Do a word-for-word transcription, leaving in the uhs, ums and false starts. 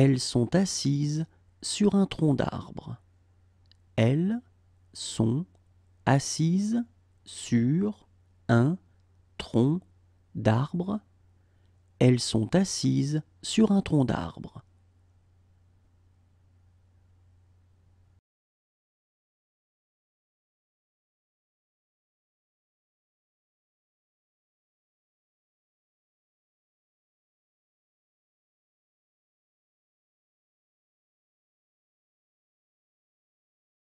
Elles sont assises sur un tronc d'arbre. Elles sont assises sur un tronc d'arbre. Elles sont assises sur un tronc d'arbre.